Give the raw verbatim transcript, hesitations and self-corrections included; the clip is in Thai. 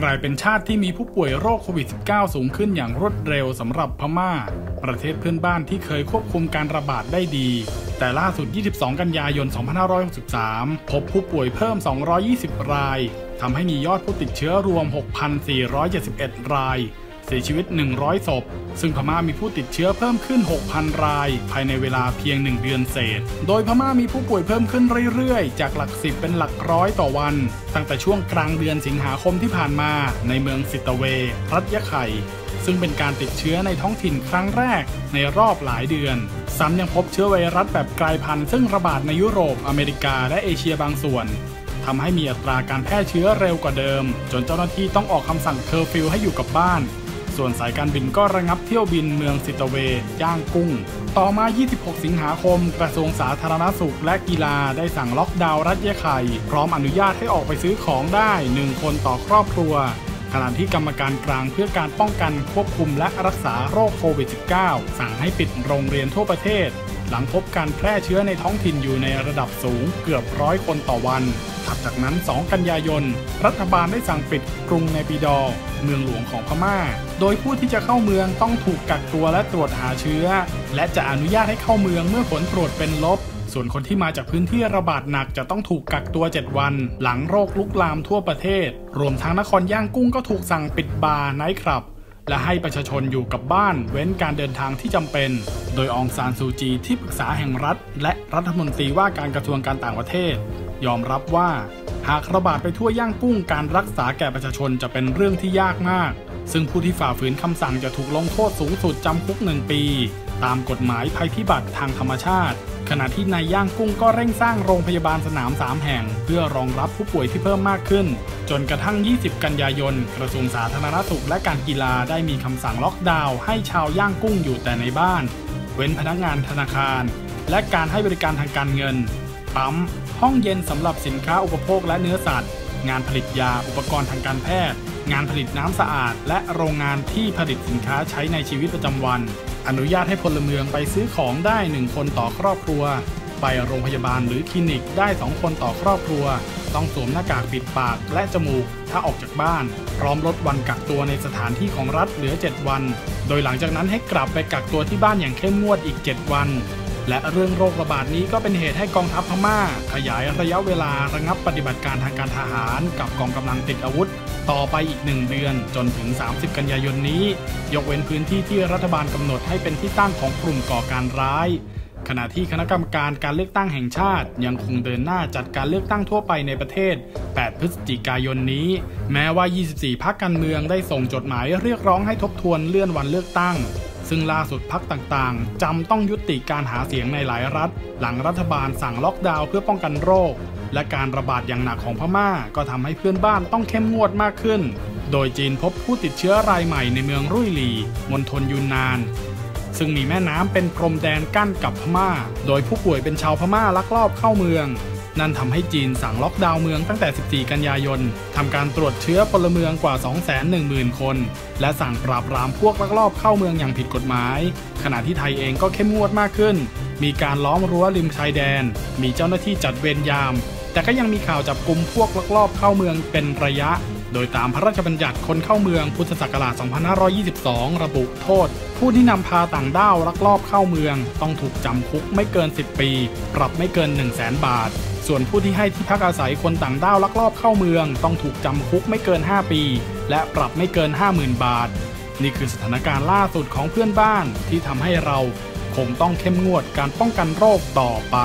กลายเป็นชาติที่มีผู้ป่วยโรคโควิด สิบเก้า สูงขึ้นอย่างรวดเร็วสำหรับพม่าประเทศเพื่อนบ้านที่เคยควบคุมการระบาดได้ดีแต่ล่าสุดยี่สิบสองกันยายนสองพันห้าร้อยหกสิบสามพบผู้ป่วยเพิ่มสองร้อยยี่สิบรายทำให้มียอดผู้ติดเชื้อรวม หกพันสี่ร้อยเจ็ดสิบเอ็ด รายเสียชีวิตหนึ่งร้อยศพซึ่งพม่ามีผู้ติดเชื้อเพิ่มขึ้น หกพัน รายภายในเวลาเพียงหนึ่งเดือนเศษโดยพม่ามีผู้ป่วยเพิ่มขึ้นเรื่อยๆจากหลักสิบเป็นหลักร้อยต่อวันตั้งแต่ช่วงกลางเดือนสิงหาคมที่ผ่านมาในเมืองสิตเวรัฐยะไข่ซึ่งเป็นการติดเชื้อในท้องถิ่นครั้งแรกในรอบหลายเดือนซ้ำยังพบเชื้อไวรัสแบบกลายพันธุ์ซึ่งระบาดในยุโรปอเมริกาและเอเชียบางส่วนทำให้มีอัตราการแพร่เชื้อเร็วกว่าเดิมจนเจ้าหน้าที่ต้องออกคำสั่งเคอร์ฟิวให้อยู่กับบ้านส่วนสายการบินก็ระงับเที่ยวบินเมืองสิตเวย่างกุ้งต่อมายี่สิบหกสิงหาคมกระทรวงสาธารณสุขและกีฬาได้สั่งล็อกดาวน์รัฐยะไข่พร้อมอนุญาตให้ออกไปซื้อของได้หนึ่งคนต่อครอบครัวขณะที่กรรมการกลางเพื่อการป้องกันควบคุมและรักษาโรคโควิด สิบเก้า สั่งให้ปิดโรงเรียนทั่วประเทศหลังพบการแพร่เชื้อในท้องถิ่นอยู่ในระดับสูงเกือบร้อยคนต่อวันถัดจากนั้นสองกันยายนรัฐบาลได้สั่งปิดกรุงเนปิดอร์เมืองหลวงของพม่าโดยผู้ที่จะเข้าเมืองต้องถูกกักตัวและตรวจหาเชื้อและจะอนุญาตให้เข้าเมืองเมื่อผลตรวจเป็นลบส่วนคนที่มาจากพื้นที่ระบาดหนักจะต้องถูกกักตัวเจ็ดวันหลังโรคลุกลามทั่วประเทศรวมทั้งนครย่างกุ้งก็ถูกสั่งปิดบาร์ไนท์คลับและให้ประชาชนอยู่กับบ้านเว้นการเดินทางที่จำเป็นโดยอองซานซูจีที่ปรึกษาแห่งรัฐและรัฐมนตรีว่าการกระทรวงการต่างประเทศยอมรับว่าหากระบาดไปทั่วย่างกุ้งการรักษาแก่ประชาชนจะเป็นเรื่องที่ยากมากซึ่งผู้ที่ฝ่าฝืนคำสั่งจะถูกลงโทษสูงสุดจำคุกหนึ่งปีตามกฎหมายภัยพิบัติทางธรรมชาติขณะที่นายย่างกุ้งก็เร่งสร้างโรงพยาบาลสนามสามแห่งเพื่อรองรับผู้ป่วยที่เพิ่มมากขึ้นจนกระทั่งยี่สิบกันยายนกระทรวงสาธารณสุขและการกีฬาได้มีคำสั่งล็อกดาวน์ให้ชาวย่างกุ้งอยู่แต่ในบ้านเว้นพนักงานธนาคารและการให้บริการทางการเงินปั๊มห้องเย็นสำหรับสินค้าอุปโภคและเนื้อสัตว์งานผลิตยาอุปกรณ์ทางการแพทย์งานผลิตน้ำสะอาดและโรงงานที่ผลิตสินค้าใช้ในชีวิตประจำวันอนุญาตให้พลเมืองไปซื้อของได้หนึ่งคนต่อครอบครัวไปโรงพยาบาลหรือคลินิกได้สองคนต่อครอบครัวต้องสวมหน้ากากปิดปากและจมูกถ้าออกจากบ้านพร้อมลดวันกักตัวในสถานที่ของรัฐเหลือเจ็ดวันโดยหลังจากนั้นให้กลับไปกักตัวที่บ้านอย่างเข้มงวดอีกเจ็ดวันและเรื่องโรคระบาดนี้ก็เป็นเหตุให้กองทัพพม่าขยายระยะเวลาระงับปฏิบัติการทางการทหารกับกองกำลังติดอาวุธต่อไปอีกหนึ่งเดือนจนถึงสามสิบกันยายนนี้ยกเว้นพื้นที่ที่รัฐบาลกำหนดให้เป็นที่ตั้งของกลุ่มก่อการร้ายขณะที่คณะกรรมการการเลือกตั้งแห่งชาติยังคงเดินหน้าจัดการเลือกตั้งทั่วไปในประเทศแปดพฤศจิกายนนี้แม้ว่ายี่สิบสี่พรรคการเมืองได้ส่งจดหมายเรียกร้องให้ทบทวนเลื่อนวันเลือกตั้งซึ่งล่าสุดพรรคต่างๆจำต้องยุติการหาเสียงในหลายรัฐหลังรัฐบาลสั่งล็อกดาวน์เพื่อป้องกันโรคและการระบาดอย่างหนักของพม่าก็ทำให้เพื่อนบ้านต้องเข้มงวดมากขึ้นโดยจีนพบผู้ติดเชื้อรายใหม่ในเมืองรุ่ยหลี่มณฑลยูนนานซึ่งมีแม่น้ำเป็นพรมแดนกั้นกับพม่าโดยผู้ป่วยเป็นชาวพม่าลักลอบเข้าเมืองนั่นทำให้จีนสั่งล็อกดาวน์เมืองตั้งแต่สิบสี่กันยายนทำการตรวจเชื้อพลเมืองกว่า สองแสนหนึ่งหมื่น คนและสั่งปราบปรามพวกลักลอบเข้าเมืองอย่างผิดกฎหมายขณะที่ไทยเองก็เข้มงวดมากขึ้นมีการล้อมรั้วริมชายแดนมีเจ้าหน้าที่จัดเวรยามแต่ก็ยังมีข่าวจับกุมพวกลักลอบเข้าเมืองเป็นระยะโดยตามพระราชบัญญัติคนเข้าเมืองพุทธศักราชสองพันห้าร้อยยี่สิบสองระบุโทษผู้ที่นำพาต่างด้าวลักลอบเข้าเมืองต้องถูกจำคุกไม่เกินสิบปีปรับไม่เกิน หนึ่งแสน บาทส่วนผู้ที่ให้ที่พักอาศัยคนต่างด้าวลักลอบเข้าเมืองต้องถูกจำคุกไม่เกินห้าปีและปรับไม่เกิน ห้าหมื่น บาทนี่คือสถานการณ์ล่าสุดของเพื่อนบ้านที่ทำให้เราคงต้องเข้มงวดการป้องกันโรคต่อไป